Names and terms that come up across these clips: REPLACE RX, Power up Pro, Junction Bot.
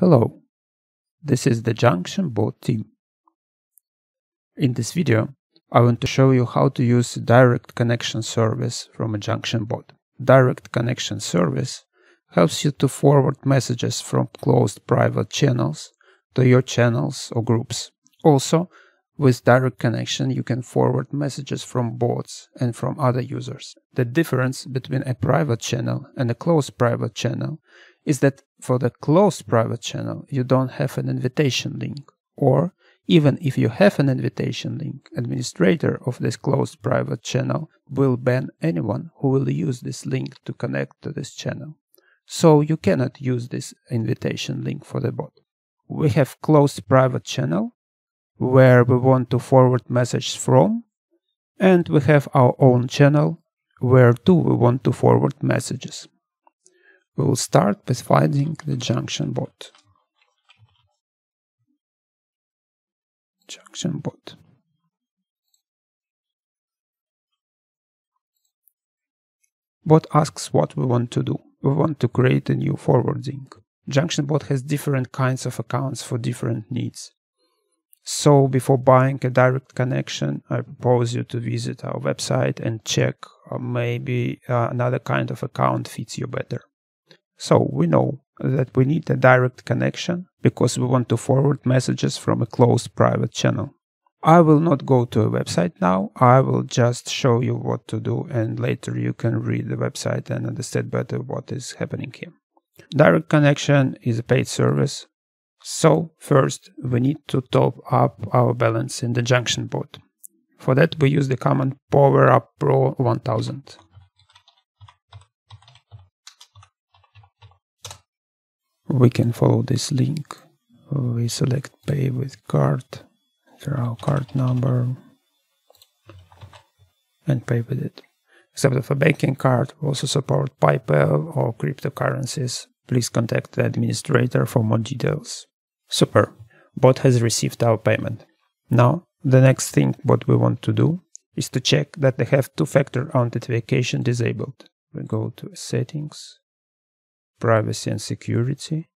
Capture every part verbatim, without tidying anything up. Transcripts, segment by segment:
Hello, this is the Junction Bot team. In this video, I want to show you how to use direct connection service from a Junction Bot. Direct connection service helps you to forward messages from closed private channels to your channels or groups. Also, with direct connection, you can forward messages from bots and from other users. The difference between a private channel and a closed private channel is that for the closed private channel, you don't have an invitation link. Or even if you have an invitation link, administrator of this closed private channel will ban anyone who will use this link to connect to this channel. So you cannot use this invitation link for the bot. We have closed private channel where we want to forward messages from, and we have our own channel where do we want to forward messages. We will start with finding the Junction Bot. Junction Bot. Bot asks what we want to do. We want to create a new forwarding. Junction Bot has different kinds of accounts for different needs. So before buying a direct connection, I propose you to visit our website and check uh, maybe uh, another kind of account fits you better. So we know that we need a direct connection because we want to forward messages from a closed private channel. I will not go to a website now. I will just show you what to do, and later you can read the website and understand better what is happening here. Direct connection is a paid service. So first we need to top up our balance in the Junction Bot. For that we use the command Power Up Pro one thousand. We can follow this link. We select pay with card, enter our card number, and pay with it. Except for banking card, we also support PayPal or cryptocurrencies. Please contact the administrator for more details. Super, bot has received our payment. Now, the next thing what we want to do is to check that they have two-factor authentication disabled. We go to settings, privacy and security,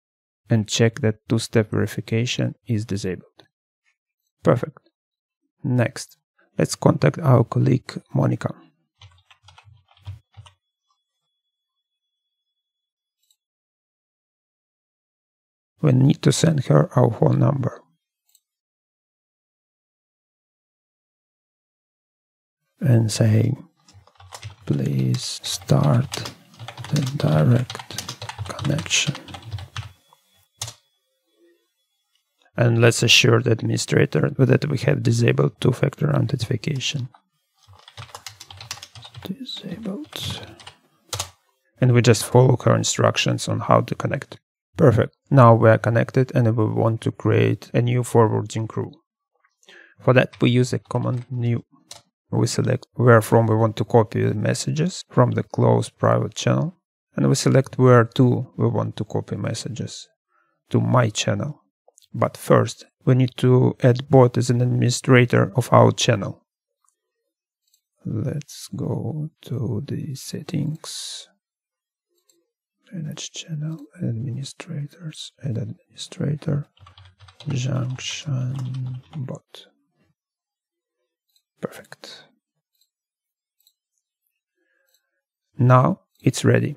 and check that two-step verification is disabled. Perfect. Next, let's contact our colleague Monica. We need to send her our phone number. And say, please start the direct connection. And let's assure the administrator that we have disabled two-factor authentication. Disabled. And we just follow her instructions on how to connect. Perfect. Now we are connected and we want to create a new forwarding crew. For that we use the command new. We select where from we want to copy the messages from the closed private channel. And we select where to we want to copy messages to my channel. But first we need to add bot as an administrator of our channel. Let's go to the settings, manage channel, administrators, add administrator, Junction Bot. Perfect. Now it's ready.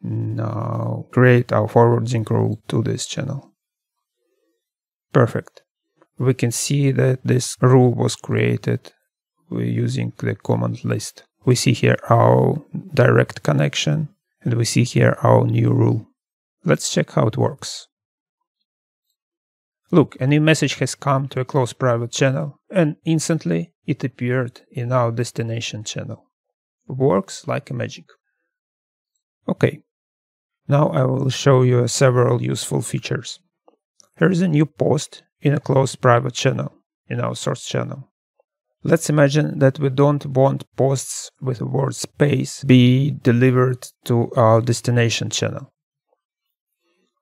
Now create our forwarding rule to this channel. Perfect. We can see that this rule was created using the command list. We see here our direct connection and we see here our new rule. Let's check how it works. Look, a new message has come to a closed private channel and instantly it appeared in our destination channel. Works like magic. Okay. Now I will show you several useful features. Here is a new post in a closed private channel, in our source channel. Let's imagine that we don't want posts with the word space be delivered to our destination channel.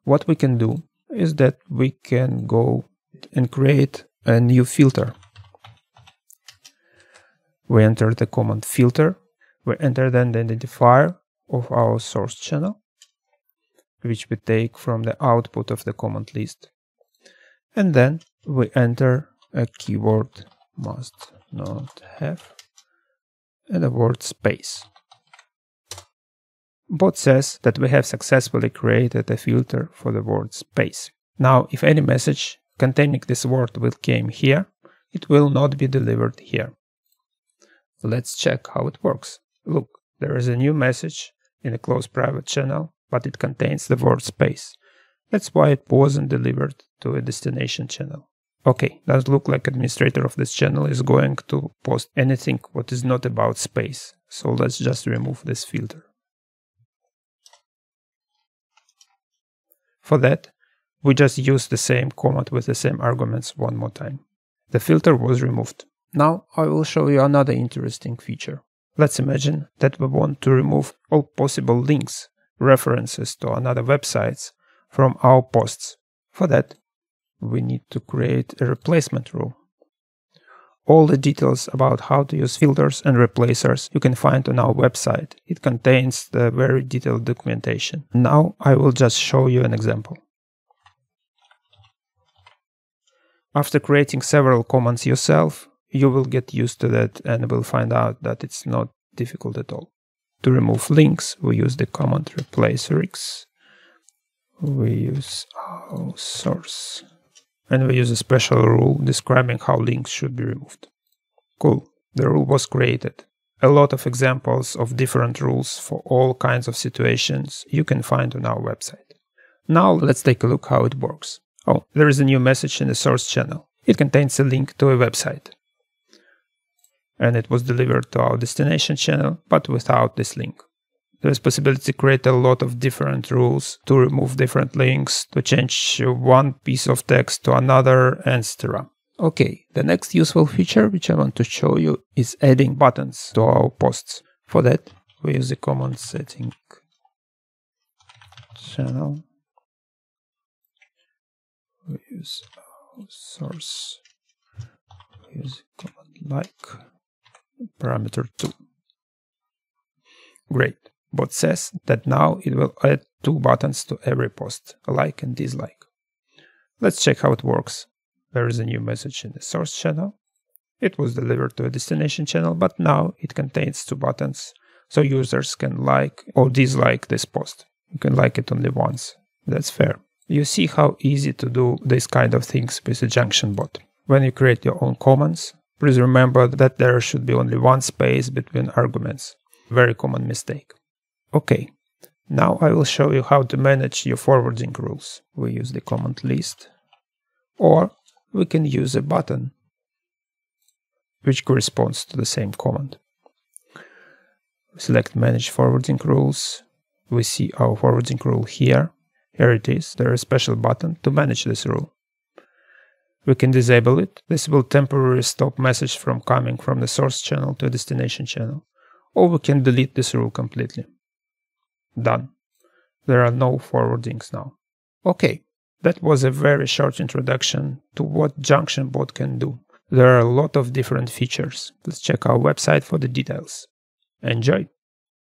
What we can do is that we can go and create a new filter. We enter the command filter, we enter then the identifier of our source channel. which we take from the output of the command list. And then we enter a keyword must not have and a word space. Bot says that we have successfully created a filter for the word space. Now, if any message containing this word will came here, it will not be delivered here. Let's check how it works. Look, there is a new message in a closed private channel, but it contains the word space. That's why it wasn't delivered to a destination channel. Okay, does look like administrator of this channel is going to post anything what is not about space. So let's just remove this filter. For that, we just use the same command with the same arguments one more time. The filter was removed. Now I will show you another interesting feature. Let's imagine that we want to remove all possible links, references to another websites from our posts. For that, we need to create a replacement rule. All the details about how to use filters and replacers you can find on our website. It contains the very detailed documentation. Now I will just show you an example. After creating several commands yourself, you will get used to that and will find out that it's not difficult at all. To remove links, we use the command REPLACE R X. We use our source. And we use a special rule describing how links should be removed. Cool, the rule was created. A lot of examples of different rules for all kinds of situations you can find on our website. Now let's take a look how it works. Oh, there is a new message in the source channel. It contains a link to a website. And it was delivered to our destination channel, but without this link. There is possibility to create a lot of different rules, to remove different links, to change one piece of text to another, et cetera. Okay, the next useful feature which I want to show you is adding buttons to our posts. For that, we use the command setting channel. We use our source. We use the command like parameter two. Great. Bot says that now it will add two buttons to every post, like and dislike. Let's check how it works. There is a new message in the source channel. It was delivered to a destination channel, but now it contains two buttons, so users can like or dislike this post. You can like it only once. That's fair. You see how easy to do these kind of things with a Junction bot. When you create your own commands, please remember that there should be only one space between arguments. Very common mistake. Okay, now I will show you how to manage your forwarding rules. We use the command list, or we can use a button, which corresponds to the same command. Select manage forwarding rules. We see our forwarding rule here. Here it is, there is a special button to manage this rule. We can disable it. This will temporarily stop message from coming from the source channel to a destination channel. Or we can delete this rule completely. Done. There are no forwardings now. Okay, that was a very short introduction to what Junction Bot can do. There are a lot of different features. Let's check our website for the details. Enjoy!